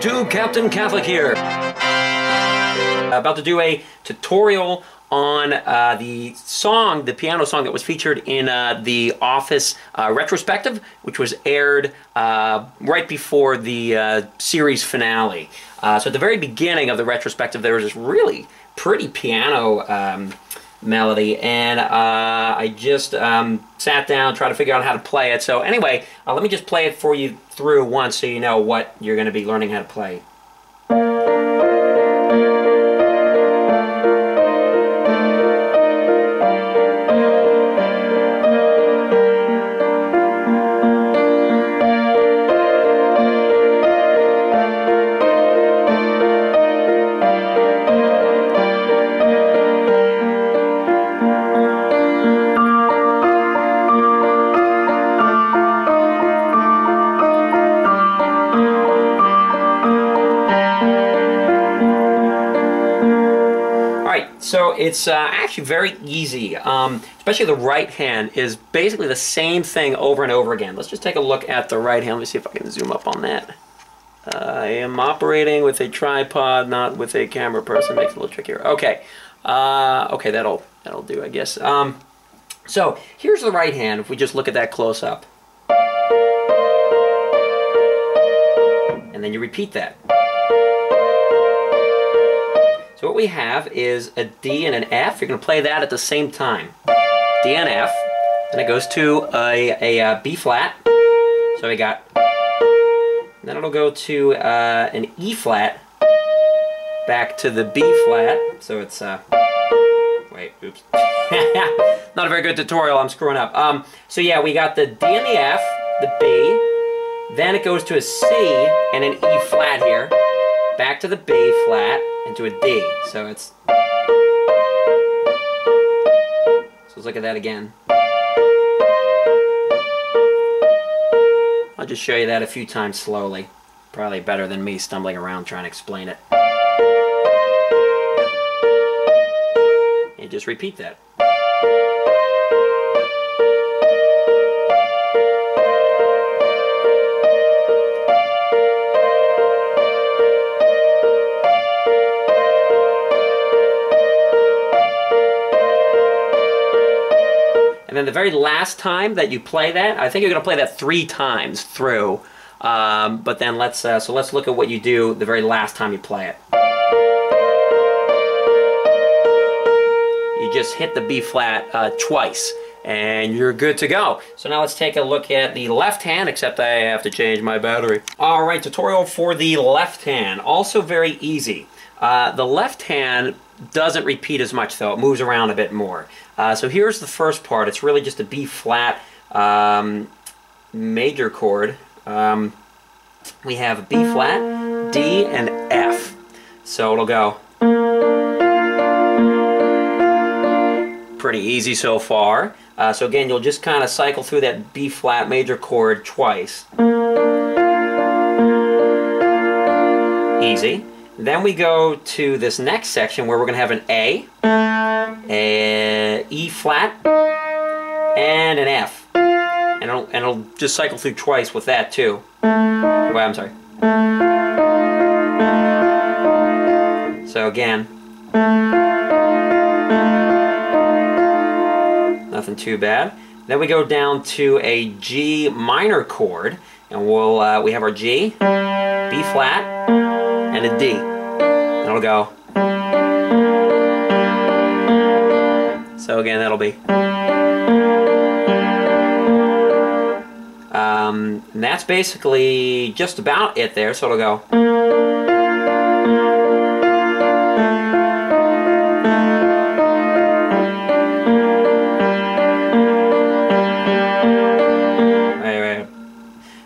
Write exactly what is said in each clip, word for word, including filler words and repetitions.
YouTube, Captain Catholic here. About to do a tutorial on uh, the song, the piano song that was featured in uh, the Office uh, retrospective, which was aired uh, right before the uh, series finale. Uh, so at the very beginning of the retrospective, there was this really pretty piano um, melody, and uh, I just um, sat down, tried to figure out how to play it. So anyway, uh, let me just play it for you through once so you know what you're going to be learning how to play. So it's uh, actually very easy, um, especially the right hand is basically the same thing over and over again. Let's just take a look at the right hand. Let me see if I can zoom up on that. Uh, I am operating with a tripod, not with a camera person. Makes it a little trickier. Okay, uh, okay, that'll that'll do, I guess. Um, so here's the right hand. If we just look at that close up, and then you repeat that. So what we have is a D and an F. You're going to play that at the same time. D and F. Then it goes to a, a, a B flat. So we got... And then it'll go to uh, an E flat. Back to the B flat. So it's... Uh, wait, oops. Not a very good tutorial. I'm screwing up. Um, so yeah, we got the D and the F, the B. Then it goes to a C and an E flat here. Back to the B flat and to a D. So it's... So let's look at that again. I'll just show you that a few times slowly. Probably better than me stumbling around trying to explain it. And just repeat that. And then the very last time that you play that, I think you're going to play that three times through. Um, but then let's uh, so let's look at what you do the very last time you play it. You just hit the B flat uh, twice, and you're good to go. So now let's take a look at the left hand, except I have to change my battery. All right, tutorial for the left hand. Also very easy. Uh, the left hand doesn't repeat as much, though. It moves around a bit more. Uh, so here's the first part. It's really just a B flat um, major chord. Um, we have B flat, D, and F. So it'll go pretty easy so far. Uh, so again, you'll just kind of cycle through that B flat major chord twice. Easy. Then we go to this next section where we're going to have an A, an E flat, and an F. And it'll, and it'll just cycle through twice with that too. Well, I'm sorry. So again. Nothing too bad. Then we go down to a G minor chord, and we'll uh, we have our G, B flat, and a D. And it'll go. So again, that'll be. Um, and that's basically just about it there. So it'll go. Wait, wait.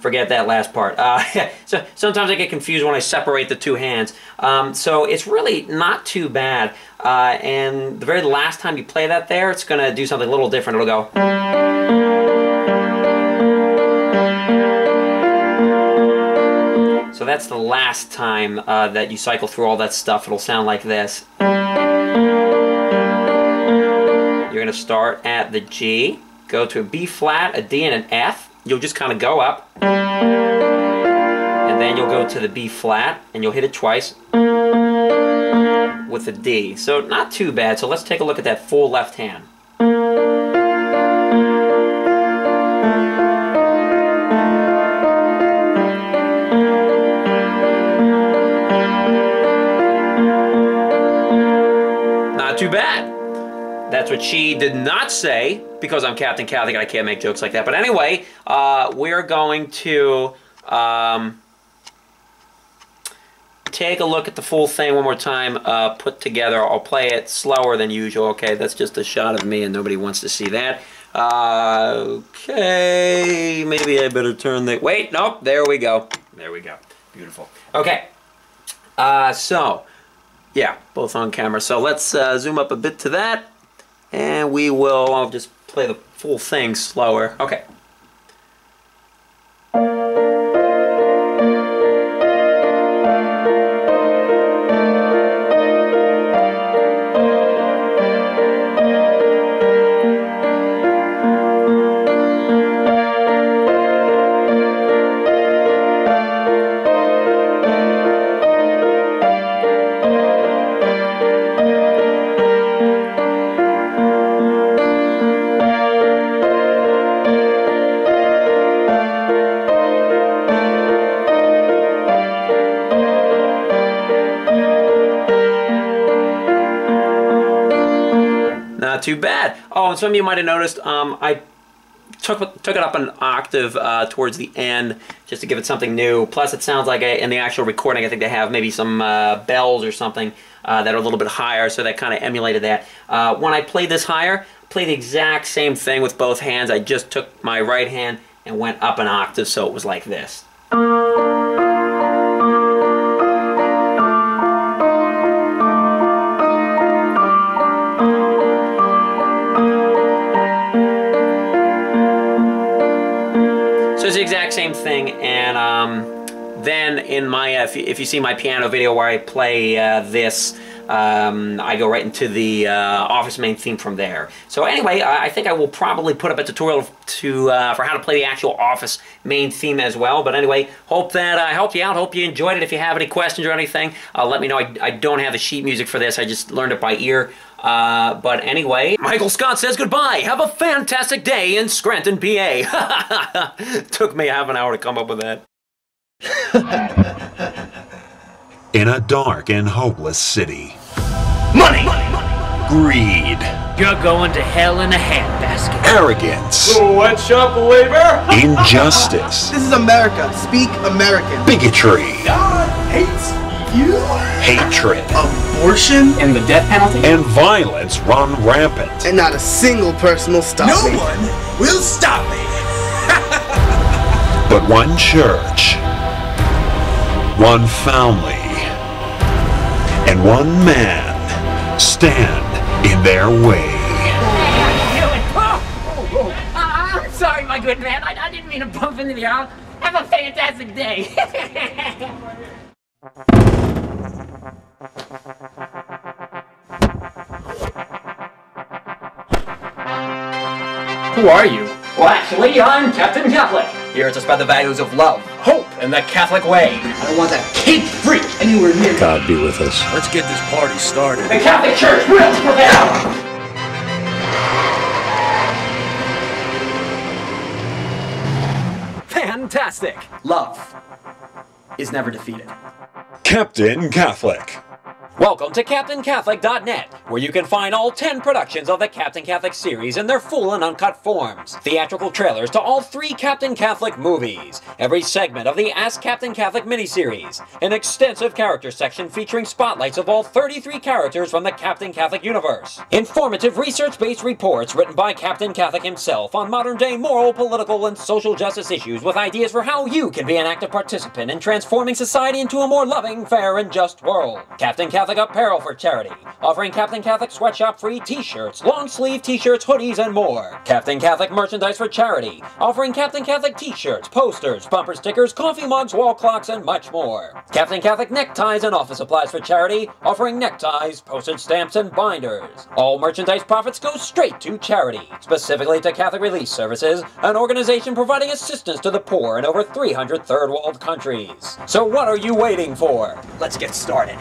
Forget that last part. Uh, So sometimes I get confused when I separate the two hands. Um, so it's really not too bad. Uh, and the very last time you play that there, it's going to do something a little different. It'll go. So that's the last time uh, that you cycle through all that stuff. It'll sound like this. You're going to start at the G, go to a B flat, a D, and an F. You'll just kind of go up. then you'll go to the B flat and you'll hit it twice with the D. So not too bad. So let's take a look at that full left hand. Not too bad. That's what she did not say, because I'm Captain Catholic and I can't make jokes like that. But anyway, uh, we're going to um, take a look at the full thing one more time, uh, put together. I'll play it slower than usual. Okay, that's just a shot of me and nobody wants to see that. Uh, okay, maybe I better turn the... Wait, nope, there we go. There we go. Beautiful. Okay, uh, so, yeah, both on camera. So let's uh, zoom up a bit to that. And we will, I'll just play the full thing slower. Okay. Not too bad. Oh, and some of you might have noticed um, I took took it up an octave uh, towards the end just to give it something new. Plus, it sounds like I, in the actual recording, I think they have maybe some uh, bells or something uh, that are a little bit higher, so that kind of emulated that. Uh, when I played this higher, played the exact same thing with both hands. I just took my right hand and went up an octave, so it was like this. The exact same thing. And um, then in my uh, if, you, if you see my piano video where I play uh, this, um, I go right into the uh, Office main theme from there. So anyway, I, I think I will probably put up a tutorial to uh, for how to play the actual Office main theme as well. But anyway, hope that I uh, helped you out. Hope you enjoyed it. If you have any questions or anything, uh, let me know. I, I don't have the sheet music for this. I just learned it by ear. Uh, but anyway, Michael Scott says goodbye. Have a fantastic day in Scranton, P A. Took me half an hour to come up with that. In a dark and hopeless city. Money! Money, money. Greed. You're going to hell in a handbasket. Arrogance. Sweatshop labor. Injustice. This is America. Speak American. Bigotry. God hates you. Hatred. Um. Abortion and the death penalty and violence run rampant, and not a single person will stop no me. No one will stop me. But one church, one family, and one man stand in their way. Oh, oh, oh. Uh, I'm sorry, my good man. I, I didn't mean to bump into the aisle. Have a fantastic day. Who are you? Well, actually, I'm Captain Catholic. Here to spread the values of love, hope, and the Catholic way. I don't want that kid freak anywhere near. God be with us. Let's get this party started. The Catholic Church will prevail! Fantastic! Love is never defeated. Captain Catholic. Welcome to Captain Catholic dot net, where you can find all ten productions of the Captain Catholic series in their full and uncut forms, theatrical trailers to all three Captain Catholic movies, every segment of the Ask Captain Catholic miniseries, an extensive character section featuring spotlights of all thirty-three characters from the Captain Catholic universe, informative research-based reports written by Captain Catholic himself on modern-day moral, political, and social justice issues with ideas for how you can be an active participant in transforming society into a more loving, fair, and just world. Captain Catholic Catholic apparel for charity, offering Captain Catholic sweatshop-free t-shirts, long-sleeve t-shirts, hoodies, and more. Captain Catholic merchandise for charity, offering Captain Catholic t-shirts, posters, bumper stickers, coffee mugs, wall clocks, and much more. Captain Catholic neckties and office supplies for charity, offering neckties, postage stamps, and binders. All merchandise profits go straight to charity, specifically to Catholic Relief Services, an organization providing assistance to the poor in over three hundred third world countries. So what are you waiting for? Let's get started.